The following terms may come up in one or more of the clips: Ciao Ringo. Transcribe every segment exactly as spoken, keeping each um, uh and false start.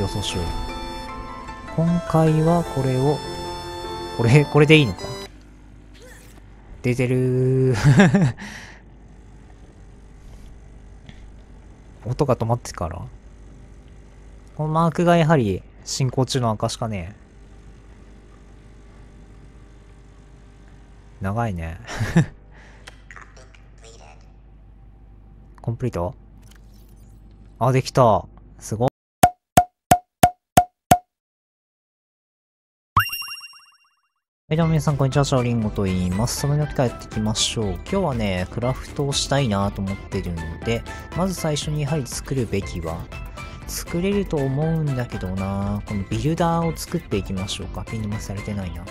予想しよう。今回はこれを、これ、これでいいのか？出てるー。音が止まってから。このマークがやはり進行中の証かね。長いね。コンプリート？あ、できた。すごい。はい、どうも皆さん、こんにちは。シャオリンゴと言います。それではやっていきましょう。今日はね、クラフトをしたいなと思ってるので、まず最初にやはり作るべきは、作れると思うんだけどな、このビルダーを作っていきましょうか。ピン止めされてないな。で、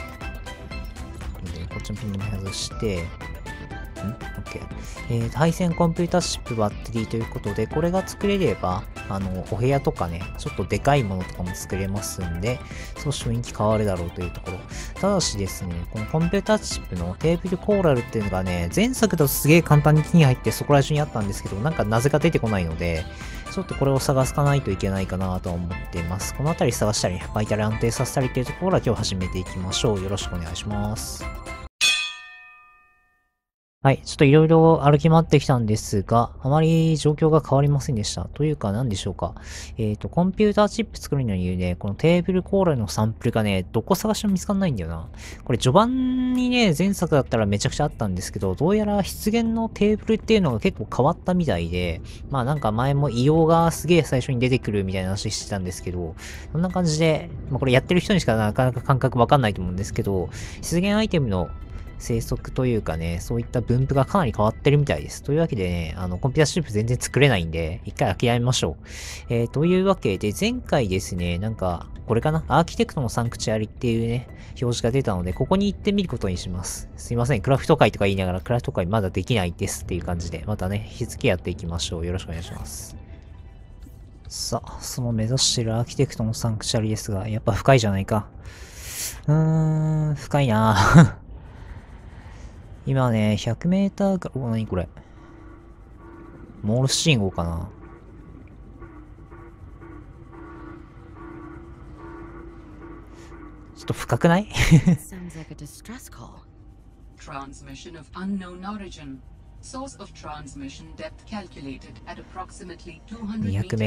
こっちもピン止め外して、ん ?OK。えー、配線コンピュータシップバッテリーということで、これが作れれば、あの、お部屋とかね、ちょっとでかいものとかも作れますんで、少し雰囲気変わるだろうというところ。ただしですね、このコンピュータチップのテーブルコーラルっていうのがね、前作だとすげえ簡単に手に入ってそこら中にあったんですけど、なんかなぜか出てこないので、ちょっとこれを探さないといけないかなとは思っています。この辺り探したり、バイタル安定させたりっていうところは今日始めていきましょう。よろしくお願いします。はい。ちょっといろいろ歩き回ってきたんですが、あまり状況が変わりませんでした。というか何でしょうか。えっと、コンピューターチップ作るのにね、このテーブルコーラのサンプルがね、どこ探しても見つかんないんだよな。これ序盤にね、前作だったらめちゃくちゃあったんですけど、どうやら出現のテーブルっていうのが結構変わったみたいで、まあなんか前も硫黄がすげえ最初に出てくるみたいな話してたんですけど、こんな感じで、まあこれやってる人にしかなかなか感覚わかんないと思うんですけど、出現アイテムの生息というかね、そういった分布がかなり変わってるみたいです。というわけでね、あの、コンピュータシップ全然作れないんで、一回諦めましょう。えー、というわけで、前回ですね、なんか、これかな？アーキテクトのサンクチュアリっていうね、表示が出たので、ここに行ってみることにします。すいません、クラフト会とか言いながら、クラフト会まだできないですっていう感じで、またね、引き続きやっていきましょう。よろしくお願いします。さあ、その目指してるアーキテクトのサンクチュアリですが、やっぱ深いじゃないか。うーん、深いなぁ。今ね、ひゃくメーターか、お、なにこれ。モールス信号かな。ちょっと深くない？にひゃくメ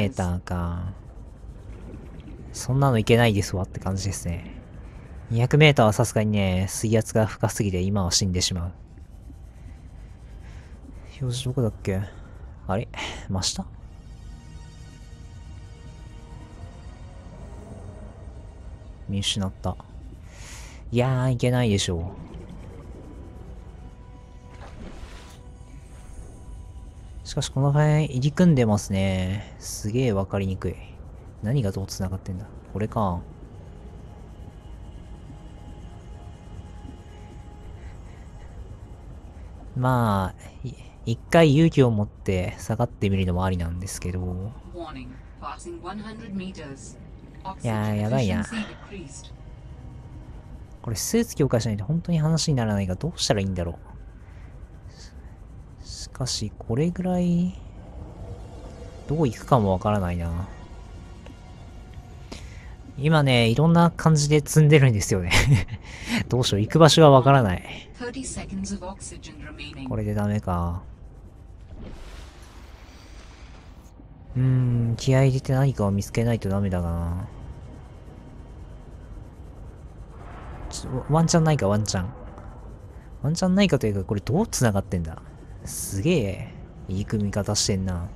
ーターか。そんなのいけないですわって感じですね。にひゃくメーターはさすがにね、水圧が深すぎて今は死んでしまう。表示どこだっけ？あれ？真下？見失った。いやー、いけないでしょう。しかし、この辺、入り組んでますね。すげーわかりにくい。何がどう繋がってんだ？これか。まあ、い一回勇気を持って下がってみるのもありなんですけど。いやー、やばいな。これスーツ強化しないと本当に話にならないが、どうしたらいいんだろう。しかし、これぐらい、どう行くかもわからないな。今ね、いろんな感じで積んでるんですよね。どうしよう、行く場所がわからない。これでダメか。うーん、気合い入れて何かを見つけないとダメだな。ちょ、ワンチャンないか、ワンチャン。ワンチャンないかというか、これどう繋がってんだ？すげえ、いい組み方してんな。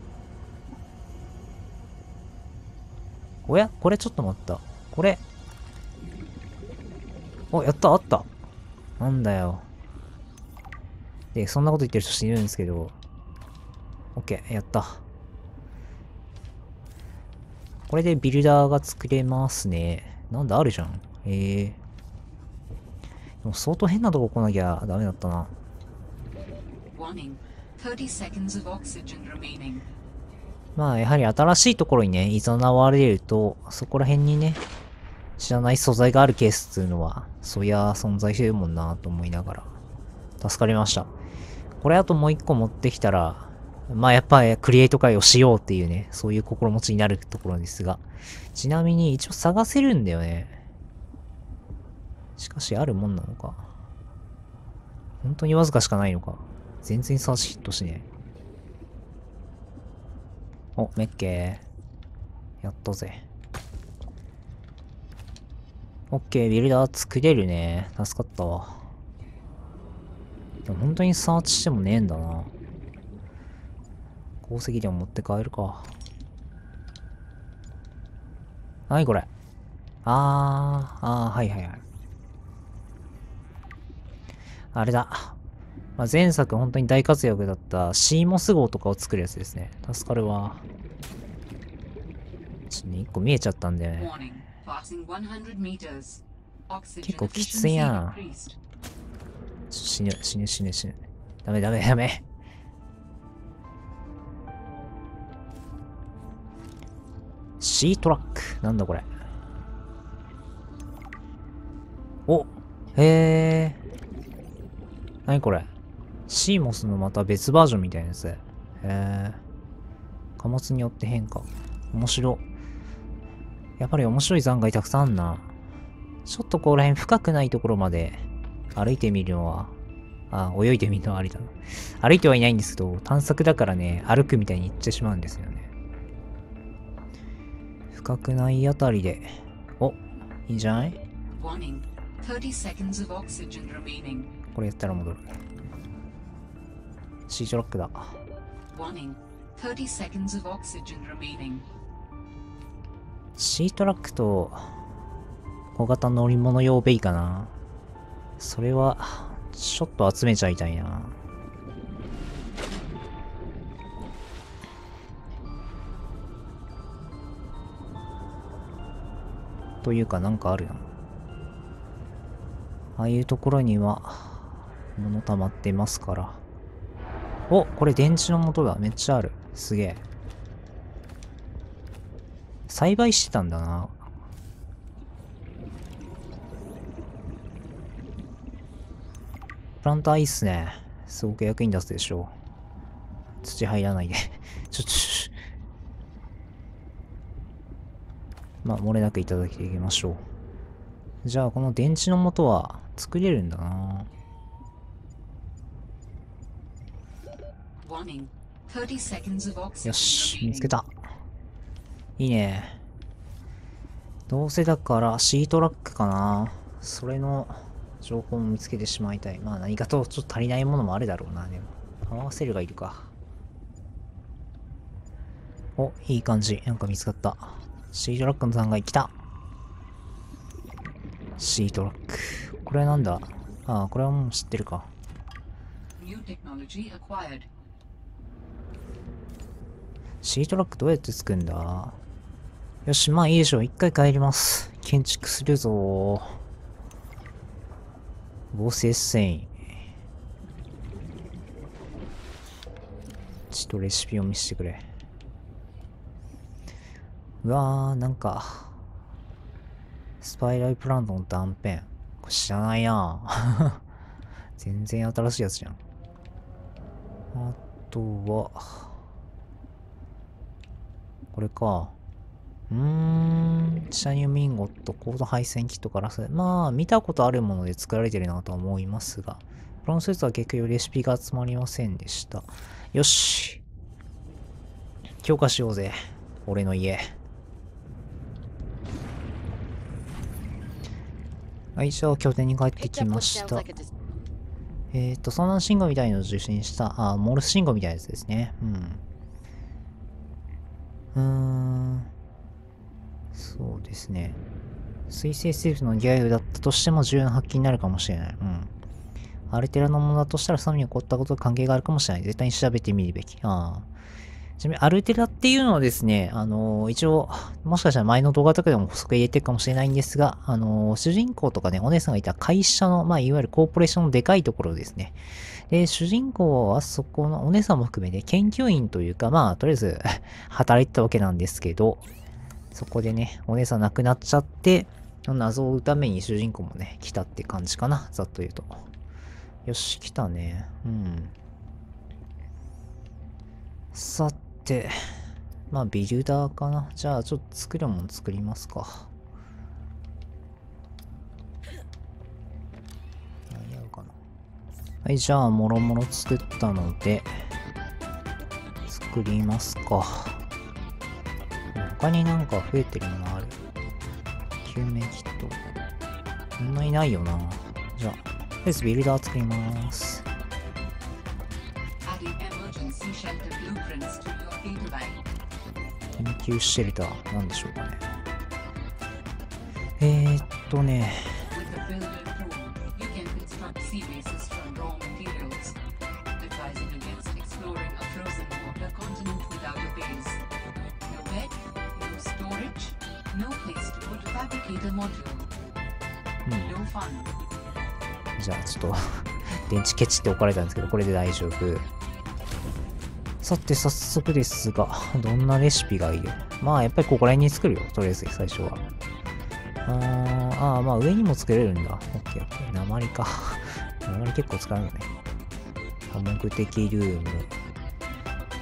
おや？これちょっと待った。これ。お、やった、あった。なんだよ。で、そんなこと言ってる人いるんですけど。OK、やった。これでビルダーが作れますね。なんだ、あるじゃん。えー。でも相当変なとこ来なきゃダメだったな。まあ、やはり新しいところにね、いざなわれると、そこら辺にね、知らない素材があるケースっていうのは、そりゃ存在してるもんなと思いながら、助かりました。これあともう一個持ってきたら、まあやっぱりクリエイト会をしようっていうね、そういう心持ちになるところですが。ちなみに一応探せるんだよね。しかしあるもんなのか。本当にわずかしかないのか。全然サーチヒットしねえ。お、メッケー。やったぜ。オッケー、ビルダー作れるね。助かったわ。でも本当にサーチしてもねえんだな。宝石でも持って帰るか。何これ。あー、あー、はいはいはい。あれだ。まあ、前作本当に大活躍だったシーモス号とかを作るやつですね。助かるわ。ちょっといっこ見えちゃったんだよね。結構きついな。死ぬ、死ぬ、死ぬ、死ぬ。ダメダメダメ。シートラック。なんだこれ。お、へえ。何これ。シーモスのまた別バージョンみたいなやつ。へえ。貨物によって変化。面白。やっぱり面白い残骸たくさんあんな。ちょっとここら辺深くないところまで歩いてみるのは、あ、泳いでみるのはありだな。歩いてはいないんですけど、探索だからね、歩くみたいに行ってしまうんですよね。深くないあたりで。お、いいんじゃない？これやったら戻る。シートラックだ。シートラックと小型乗り物用ベイかな。それはちょっと集めちゃいたいな。というかなんかあるやん。ああいうところには物溜まってますから。お、これ電池の元だ。めっちゃある。すげえ。栽培してたんだな。プランターいいっすね。すごく役に立つでしょう。土入らないで。ちょっと。まあ、漏れなくいただきていきましょう。じゃあ、この電池の元は作れるんだな。よし、見つけた。いいね。どうせだからシートラックかな。それの情報も見つけてしまいたい。まあ何かとちょっと足りないものもあるだろうな。でも合わせるがいるか。お、いい感じ。なんか見つかった。シートラックのさんがい来た。シートラック、これなんだ。ああ、これはもう知ってるか。シートラックどうやってつくんだ。よし、まあいいでしょう。一回帰ります。建築するぞ。合成繊維。ちょっとレシピを見せてくれ。うわー、なんか、スパイラルプラントの断片。これ知らないな。全然新しいやつじゃん。あとは、これか。うーん。チタニウムインゴット、高度配線キット、ガラス。まあ、見たことあるもので作られてるなとは思いますが。このスーツは結局レシピが集まりませんでした。よし。強化しようぜ。俺の家。はい、じゃあ拠点に帰ってきました。えっと、遭難信号みたいなのを受信した、あ、モールス信号みたいなやつですね。うん。うーん、そうですね。水星セーフのギャグだったとしても重要な発揮になるかもしれない。うん。アルテラのものだとしたらサムに起こったことと関係があるかもしれない。絶対に調べてみるべき。ああ。ちなみにアルテラっていうのはですね、あのー、一応、もしかしたら前の動画とかでも補足入れてるかもしれないんですが、あのー、主人公とかね、お姉さんがいた会社の、まあ、いわゆるコーポレーションのでかいところですね。で、主人公はそこのお姉さんも含めて研究員というか、まあ、とりあえず働いてたわけなんですけど、そこでね、お姉さん亡くなっちゃって、謎を追うために主人公もね、来たって感じかな、ざっと言うと。よし、来たね。うん。さて、まあビルダーかな。じゃあちょっと作るもん作りますか。間に合うかな。はい、じゃあもろもろ作ったので作りますか。他になんか増えてるものある？救命キットそんないないよな。じゃあとりあえずビルダー作りまーす。緊急シェルターなんでしょうかね。えー、っとねうんじゃあちょっと電池ケチって怒られたんですけど、これで大丈夫。さて早速ですが、どんなレシピがいいよ。まあやっぱりここら辺に作るよ、とりあえず最初は。ああ、まあ上にも作れるんだ。オッケーオッケー。鉛か。鉛結構使うんだね。目的ルーム。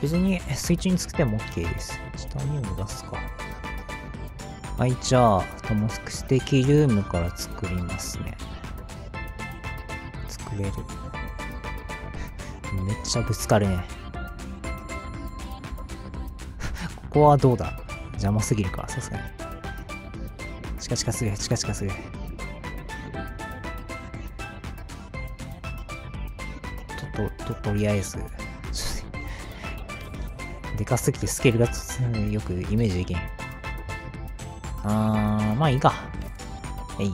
別に水中に作っても OK です。下にも出すか。はい、じゃあ、目的ルームから作りますね。めっちゃぶつかるね。ここはどうだ、邪魔すぎるか、さすがに。近々すぐ、近々すぐ。と、と、と、とりあえず。でかすぎてスケールがよくイメージできん。あー、まあいいか。えい。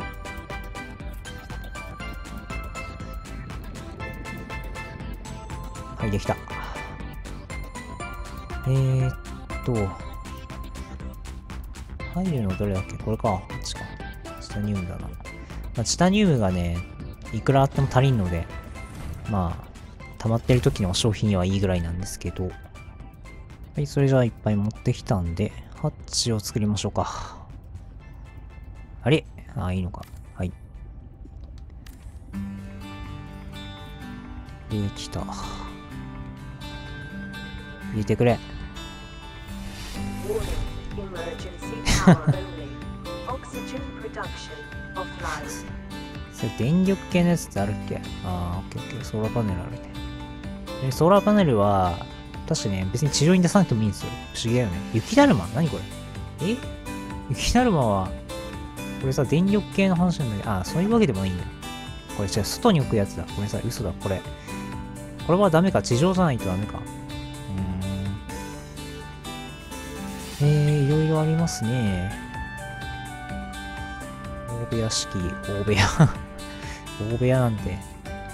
はい、できた。えー、っと入るのどれだっけ、これか。こっちか。チタニウムだな、まあ、チタニウムがねいくらあっても足りんので、まあ溜まってる時の消費にはいいぐらいなんですけど。はい、それじゃあいっぱい持ってきたんでハッチを作りましょうか。あれ、ああいいのか。はい、できた。入れてくれ。それ電力系のやつってあるっけ？ああ、オッケーオッケー。ソーラーパネルあるね。ソーラーパネルは、確かね、別に地上に出さなくてもいいんですよ。不思議だよね。雪だるま？何これ？え？雪だるまは、これさ、電力系の話なんだけど、ああ、そういうわけでもないんだ。これ違う、外に置くやつだ。ごめんなさい、嘘だ、これ。これはダメか、地上じゃないとダメか。えー、いろいろありますね。大部屋式、大部屋。大部屋なんて、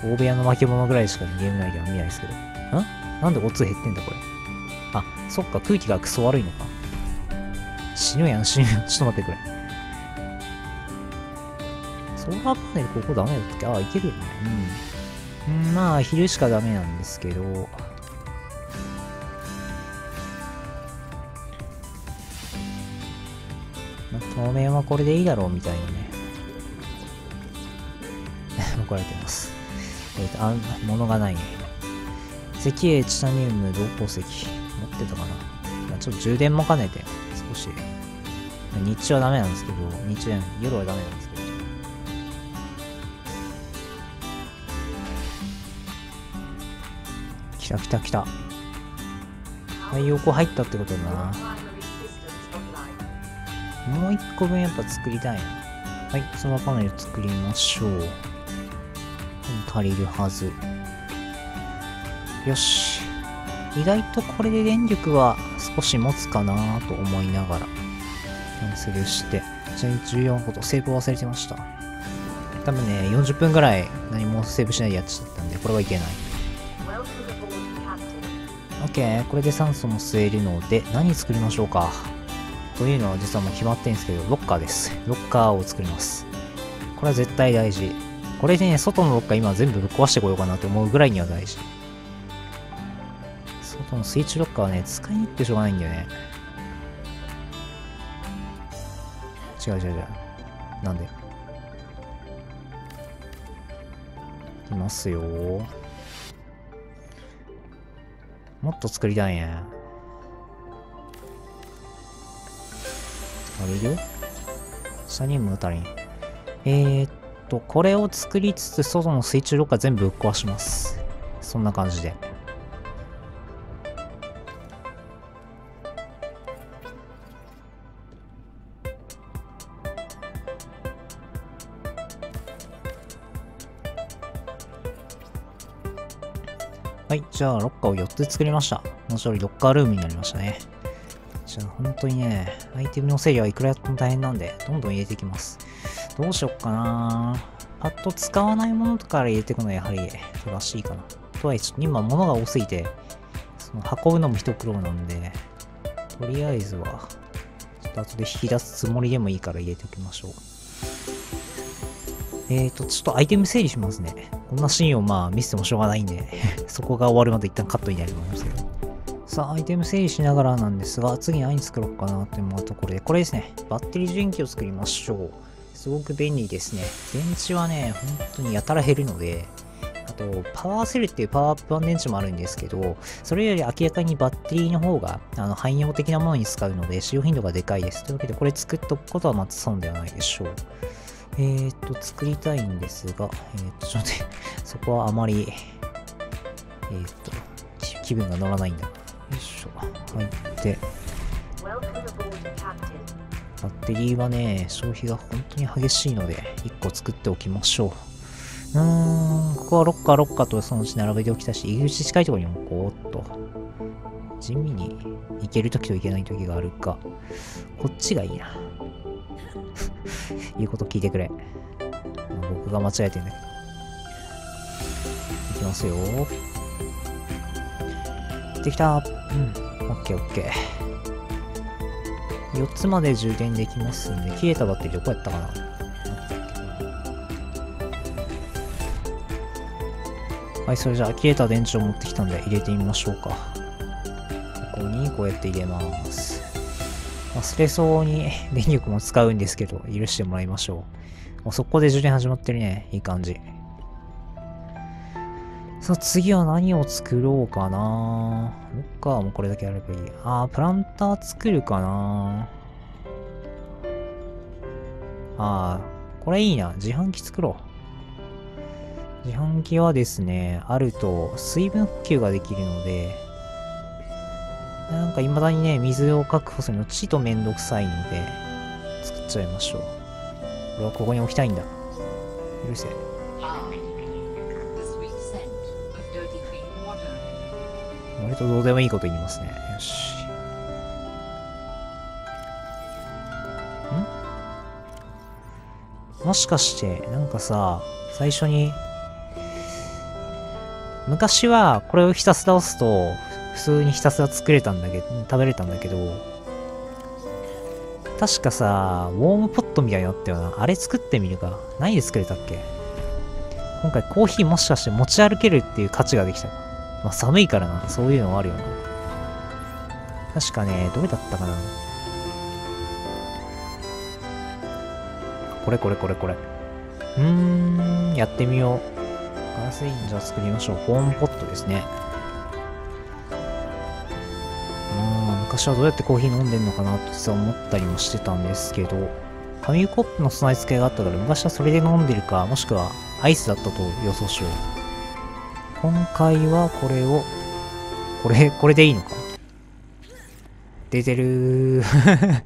大部屋の負け物ぐらいしかゲーム内では見ないですけど。ん？なんでオッズ減ってんだこれ。あ、そっか、空気がクソ悪いのか。死ぬやん、死ぬ。ちょっと待ってくれ。ソーラーパネルここダメだったっけ？ああ、いけるよね。うん。まあ、昼しかダメなんですけど。当面はこれでいいだろうみたいなね怒られてます。えっとあ物がないね。石英、チタニウム、銅鉱石持ってたかな。ちょっと充電も兼ねて少し、日中はダメなんですけど、日中夜はダメなんですけど、来た来た来た。太陽光入ったってことだな。もう一個分やっぱ作りたいな。はい、ソーラーパネル作りましょう。足りるはず。よし。意外とこれで電力は少し持つかなと思いながら、キャンセルして。ちなみにじゅうよんごと、セーブ忘れてました。多分ね、よんじゅっぷんぐらい何もセーブしないでやっちゃったんで、これはいけない。OK、これで酸素も吸えるので、何作りましょうか。というのは実はもう決まってるんですけど、ロッカーです。ロッカーを作ります。これは絶対大事。これでね、外のロッカー今全部ぶっ壊してこようかなと思うぐらいには大事。外の水中ロッカーはね、使いに行ってしょうがないんだよね。違う違う違う。なんで？いきますよー。もっと作りたいね。あれいる？下にも撃たれん。えーっと、これを作りつつ、外の水中ロッカー全部ぶっ壊します。そんな感じで。はい、じゃあ、ロッカーをよっつ作りました。もちろんロッカールームになりましたね。じゃあ、本当にね、アイテムの整理はいくらやっても大変なんで、どんどん入れていきます。どうしよっかなぁ。パッと使わないものとかから入れていくのはやはり正しいかな。とはいえ、ちょっと今物が多すぎて、その運ぶのも一苦労なんで、とりあえずは、ちょっと後で引き出すつもりでもいいから入れておきましょう。えーと、ちょっとアイテム整理しますね。こんなシーンをまあ見せてもしょうがないんで、そこが終わるまで一旦カットになると思いますけど。さあ、アイテム整理しながらなんですが、次何作ろうかなというところで、これですね。バッテリー充電器を作りましょう。すごく便利ですね。電池はね、本当にやたら減るので、あと、パワーセルっていうパワーアップ版電池もあるんですけど、それより明らかにバッテリーの方があの汎用的なものに使うので、使用頻度がでかいです。というわけで、これ作っとくことはまず損ではないでしょう。えっと、作りたいんですが、えー、っと、ちょっと待って、そこはあまり、えー、っと、気分が乗らないんだ。よいしょ、入って。バッテリーはね、消費が本当に激しいので、いっこ作っておきましょう。うーん、ここはロッカー、ロッカーとそのうち並べておきたいし、入り口近いところにもこうっと、地味に行けるときと行けないときがあるか、こっちがいいな。言うこと聞いてくれ。僕が間違えてるんだけど。いきますよ。できた。うん。OK、OK。よっつまで充電できますんで、切れたバッテリーどこやったかな？はい、それじゃあ、切れた電池を持ってきたんで、入れてみましょうか。ここにこうやって入れます。忘れそうに電力も使うんですけど、許してもらいましょう。もう速攻で充電始まってるね。いい感じ。さあ、次は何を作ろうかな。ロッカーもこれだけあればいい。あー、プランター作るかな。あー、これいいな。自販機作ろう。自販機はですね、あると水分補給ができるので、なんか未だにね、水を確保するのちとめんどくさいので、作っちゃいましょう。俺はここに置きたいんだ。許せ。割とどうでもいいこと言いますね。よし。ん？もしかして、なんかさ、最初に、昔はこれをひたすら押すと、普通にひたすら作れたんだけど、食べれたんだけど、確かさ、ウォームポットみたいになったよな。あれ作ってみるか。何で作れたっけ？今回コーヒーもしかして持ち歩けるっていう価値ができた。まあ寒いからな。そういうのあるよな。確かね、どれだったかな。これこれこれこれ。うーん、やってみよう。ガラスインジャー作りましょう。ウォームポットですね。私はどうやってコーヒー飲んでんのかなと実は思ったりもしてたんですけど、紙コップの備え付けがあったから昔はそれで飲んでるか、もしくはアイスだったと予想しよう。今回はこれを、これ、これでいいのか。出てるー。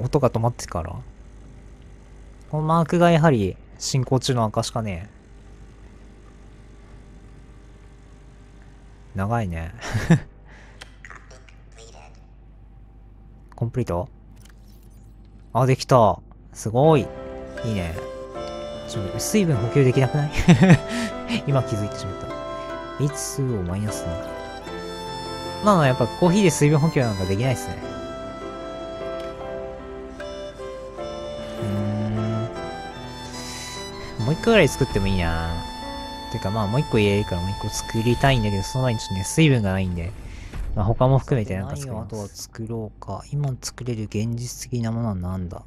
音が止まってから。このマークがやはり進行中の証かね。長いね。コンプリート？あ、できた。すごい。いいね。ちょっと水分補給できなくない？今気づいてしまった。エイチツーオー マイナスに。まあ、やっぱコーヒーで水分補給なんかできないですね。うーん。もう一個ぐらい作ってもいいな。てかまあもう一個入れるからもう一個作りたいんだけど、その前にちょっとね、水分がないんで、まあ、他も含めてなんか作ろう。あとは作ろうか。今作れる現実的なものはなんだ？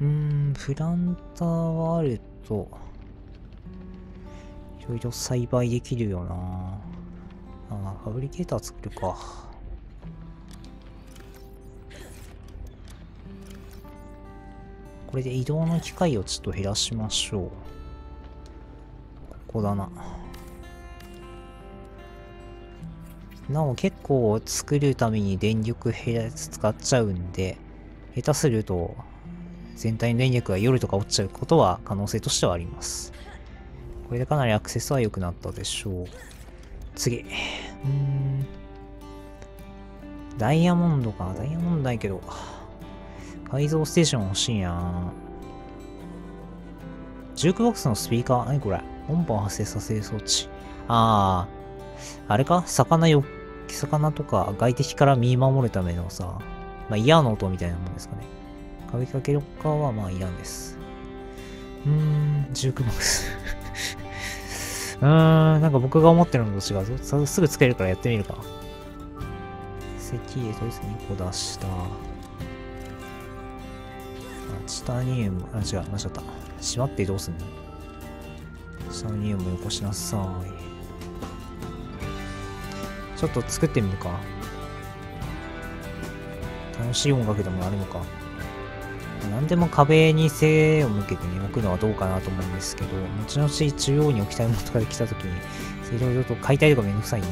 うーん、プランターはあると、いろいろ栽培できるよな。ああ、ファブリケーター作るか。これで移動の機会をちょっと減らしましょう。ここだな。なお結構作るために電力減ら使っちゃうんで、下手すると全体の電力が夜とか落ちちゃうことは可能性としてはあります。これでかなりアクセスは良くなったでしょう。次。うーん。ダイヤモンドか。ダイヤモンドないけど。改造ステーション欲しいな。ジュークボックスのスピーカー。何これ。音波を発生させる装置。ああ。あれか、魚よ、魚とか外敵から身守るためのさ、まあ嫌な音みたいなもんですかね。壁掛けロッカーはまあいらんです。うーん、ジュークボックス。うーん、なんか僕が思ってるのと違うぞ。すぐ使えるからやってみるか。石英とりあえずにこ出した。チタニウム、あ、違う、間違った。閉まってどうすんの？チタニウムよこしなさい。ちょっと作ってみるか。楽しい音楽でもあるのか。何でも壁に背を向けてね、置くのはどうかなと思うんですけど、後々中央に置きたいものとかで来たときに、いろいろと解体とかめんどくさいんで。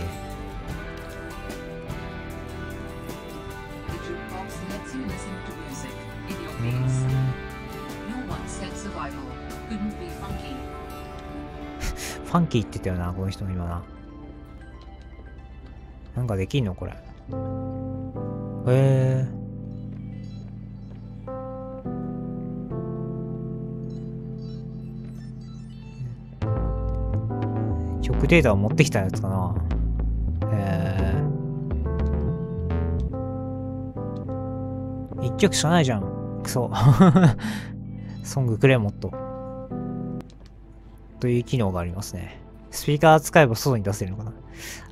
ファンキーって言ったよな、この人の今な。なんかできんのこれ。えー。曲データを持ってきたやつかな。えー。一曲しかないじゃん。クソ。ソングくれもっと。という機能がありますね。スピーカー使えば外に出せるのかな。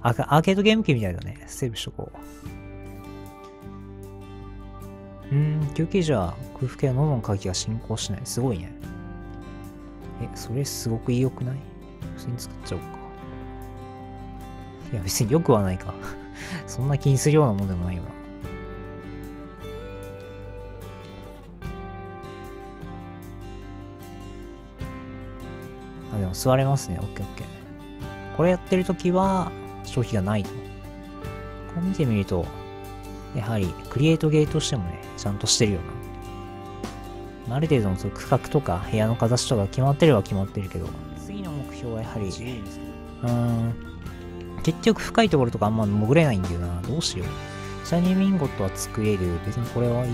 アーケードゲーム機みたいだね。セーブしとこう。うん、休憩時は空腹や喉の渇きが進行しない。すごいね。え、それすごく良くない？普通に作っちゃおうか。いや、別によくはないか。そんな気にするようなもんでもないよな。でも座れますね。オッケーオッケー。これやってるときは消費がないと。こう見てみると、やはりクリエイトゲーとしてもね、ちゃんとしてるよな。ある程度のその区画とか部屋の形とか決まってれば決まってるけど、次の目標はやはり、うーん、結局深いところとかあんま潜れないんだよな。どうしよう。シャイニーミンゴットは作れる。別にこれはいい。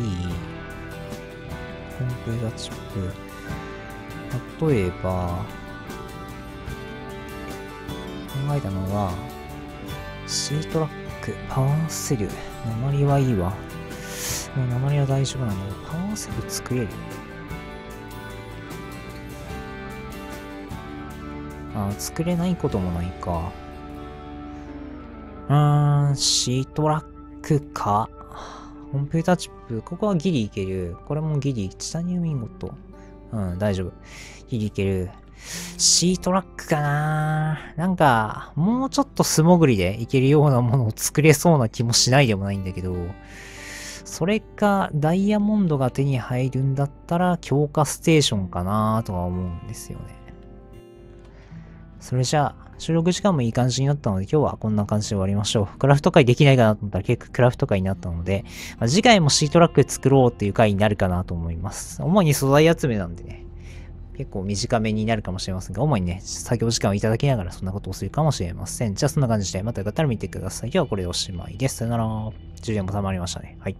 コンプラチップ。例えば、考えたのは、シートラック、パワーセル、鉛はいいわ。もう鉛は大丈夫なの。パワーセル作れる。あ、作れないこともないか。うーん、シートラックか。コンピューターチップ、ここはギリいける。これもギリ。チタニウムインゴット。うん、大丈夫。ギリいける。シートラックかな。なんか、もうちょっと素潜りでいけるようなものを作れそうな気もしないでもないんだけど、それか、ダイヤモンドが手に入るんだったら、強化ステーションかなとは思うんですよね。それじゃあ、収録時間もいい感じになったので、今日はこんな感じで終わりましょう。クラフト会できないかなと思ったら結構クラフト会になったので、まあ、次回もシートラック作ろうっていう回になるかなと思います。主に素材集めなんでね。結構短めになるかもしれませんが、主にね、作業時間をいただきながらそんなことをするかもしれません。じゃあそんな感じで、またよかったら見てください。今日はこれでおしまいです。さよなら。充電ボタンもありましたね。はい。